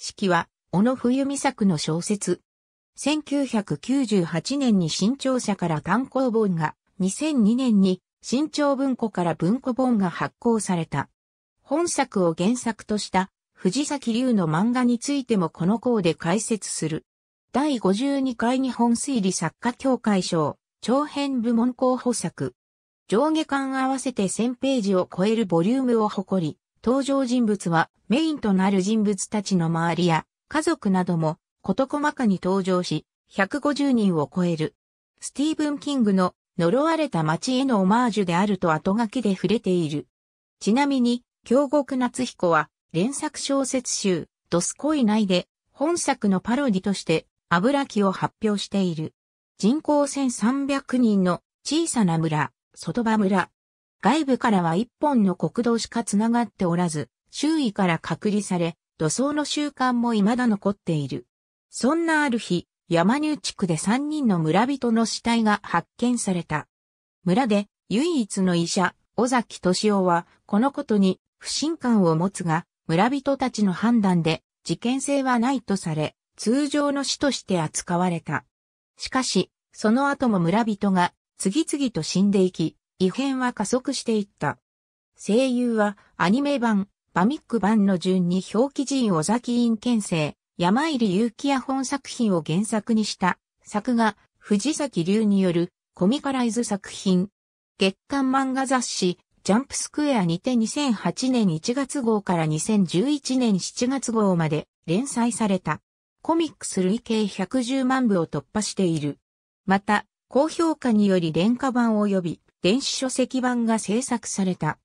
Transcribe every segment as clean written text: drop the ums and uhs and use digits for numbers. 式は、小野冬美作の小説。1998年に新潮社から単行本が、2002年に新潮文庫から文庫本が発行された。本作を原作とした藤崎龍の漫画についてもこの項で解説する。第52回日本推理作家協会賞、長編部門候補作。上下巻合わせて1000ページを超えるボリュームを誇り、登場人物はメインとなる人物たちの周りや家族なども事細かに登場し、150人を超える。スティーブン・キングの呪われた街へのオマージュであると後書きで触れている。ちなみに、京極夏彦は連作小説集、どすこい内で本作のパロディとして油木を発表している。人口1300人の小さな村。外場村。外部からは一本の国道しかつながっておらず、周囲から隔離され、土葬の習慣も未だ残っている。そんなある日、山入地区で3人の村人の死体が発見された。村で唯一の医者、尾崎俊夫は、このことに不信感を持つが、村人たちの判断で事件性はないとされ、通常の死として扱われた。しかし、その後も村人が、次々と死んでいき、異変は加速していった。声優はアニメ版、バミック版の順に表記人尾崎院健生、山入裕貴也本作品を原作にした作画、藤崎龍によるコミカライズ作品。月刊漫画雑誌、ジャンプスクエアにて2008年1月号から2011年7月号まで連載された。コミックス累計110万部を突破している。また、高評価により廉価版及び電子書籍版が制作された。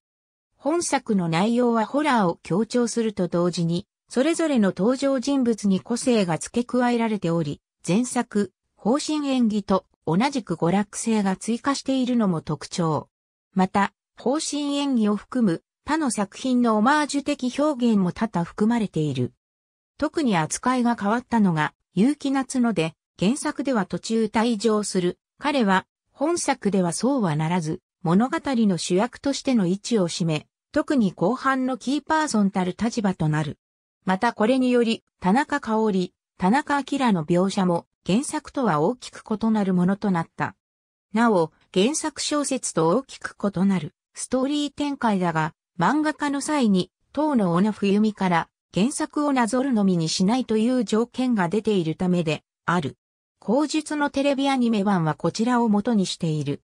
本作の内容はホラーを強調すると同時に、それぞれの登場人物に個性が付け加えられており、前作、方針演技と同じく娯楽性が追加しているのも特徴。また、方針演技を含む他の作品のオマージュ的表現も多々含まれている。特に扱いが変わったのが、結城夏乃で、原作では途中退場する。彼は本作ではそうはならず物語の主役としての位置を占め、特に後半のキーパーソンたる立場となる。またこれにより田中香織、田中彰の描写も原作とは大きく異なるものとなった。なお、原作小説と大きく異なるストーリー展開だが、漫画化の際に当の小野冬美から原作をなぞるのみにしないという条件が出ているためである。後述のテレビアニメ版はこちらを元にしている。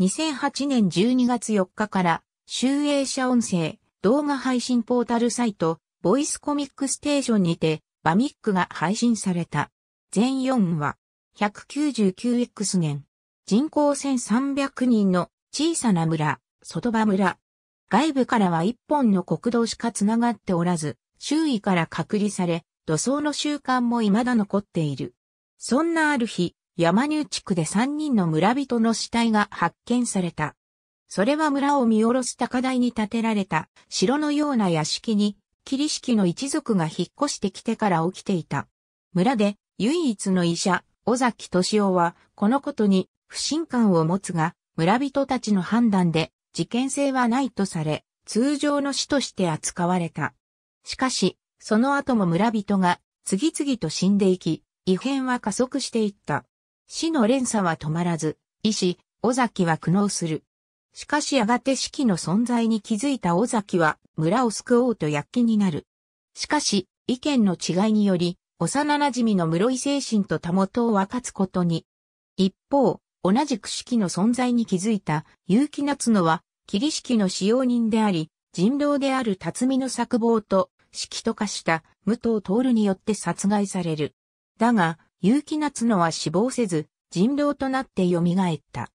2008年12月4日から、集英社音声、動画配信ポータルサイト、ボイスコミックステーションにて、バミックが配信された。全4話、199X 年。人口1300人の小さな村、外場村。外部からは一本の国道しかつながっておらず、周囲から隔離され、土葬の習慣も未だ残っている。そんなある日、山入地区で3人の村人の死体が発見された。それは村を見下ろす高台に建てられた城のような屋敷に、桐敷の一族が引っ越してきてから起きていた。村で唯一の医者、尾崎俊夫は、このことに不信感を持つが、村人たちの判断で事件性はないとされ、通常の死として扱われた。しかし、その後も村人が次々と死んでいき、異変は加速していった。死の連鎖は止まらず、医師、尾崎は苦悩する。しかしやがて死期の存在に気づいた尾崎は村を救おうと躍起になる。しかし、意見の違いにより、幼馴染の室井精神とたもとを分かつことに。一方、同じく死期の存在に気づいた結城夏乃は、桐敷の使用人であり、人狼である辰巳の策謀と、死期と化した武藤徹によって殺害される。だが、結城夏乃は死亡せず、人狼となって蘇った。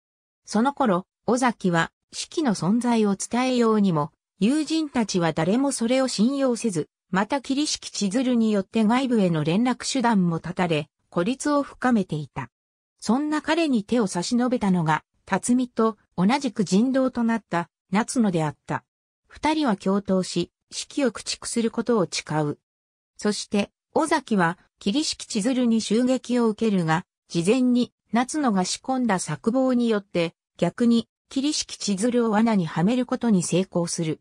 その頃、尾崎は、死期の存在を伝えようにも、友人たちは誰もそれを信用せず、また桐敷千鶴によって外部への連絡手段も断たれ、孤立を深めていた。そんな彼に手を差し伸べたのが、辰巳と同じく人狼となった夏乃であった。二人は共闘し、死期を駆逐することを誓う。そして、尾崎は、桐敷千鶴に襲撃を受けるが、事前に夏乃が仕込んだ策謀によって、逆に桐敷千鶴を罠にはめることに成功する。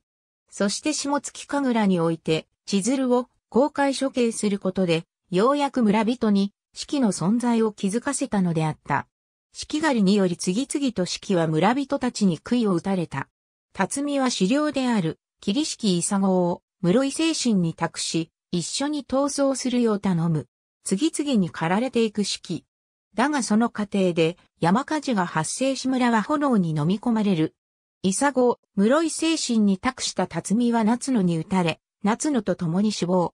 そして下月神楽において、千鶴を公開処刑することで、ようやく村人に子規の存在を気づかせたのであった。子規狩りにより次々と子規は村人たちに杭を打たれた。辰巳は首領である桐敷砂郷を室井清信に託し、一緒に逃走するよう頼む。次々に狩られていく子規。だがその過程で山火事が発生し村は炎に飲み込まれる。砂郷、室井清信に託した辰巳は夏野に撃たれ、夏野と共に死亡。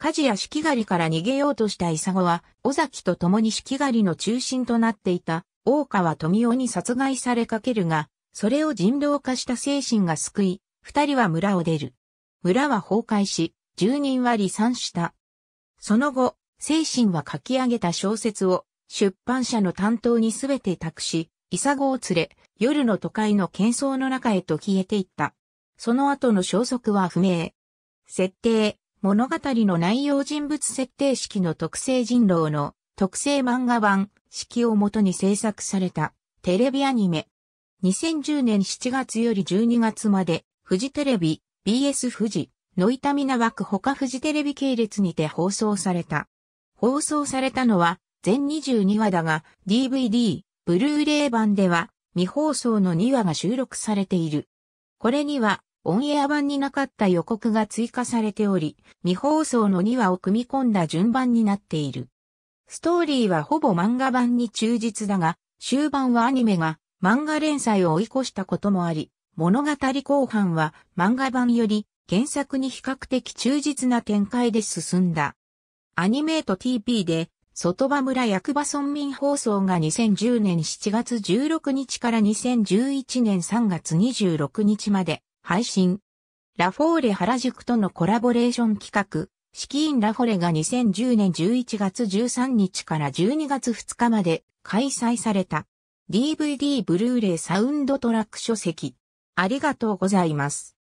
火事や子規狩りから逃げようとした砂郷は、尾崎と共に子規狩りの中心となっていた大川富雄に殺害されかけるが、それを人道化した清信が救い、二人は村を出る。村は崩壊し、住人は離散した。その後、清信は書き上げた小説を出版社の担当にすべて託し、砂郷を連れ、夜の都会の喧騒の中へと消えていった。その後の消息は不明。設定、物語の内容人物設定子規の特製人狼の特製漫画版子規をもとに制作されたテレビアニメ。2010年7月より12月までフジテレビ、BS フジ、ノイタミナ枠他フジテレビ系列にて放送された。放送されたのは全22話だが DVD、ブルーレイ版では未放送の2話が収録されている。これにはオンエア版になかった予告が追加されており、未放送の2話を組み込んだ順番になっている。ストーリーはほぼ漫画版に忠実だが、終盤はアニメが漫画連載を追い越したこともあり、物語後半は漫画版より原作に比較的忠実な展開で進んだ。アニメート TV で、外場村役場村民放送が2010年7月16日から2011年3月26日まで配信。ラフォーレ原宿とのコラボレーション企画、子規 in ラフォレが2010年11月13日から12月2日まで開催された。DVD ブルーレイサウンドトラック書籍。ありがとうございます。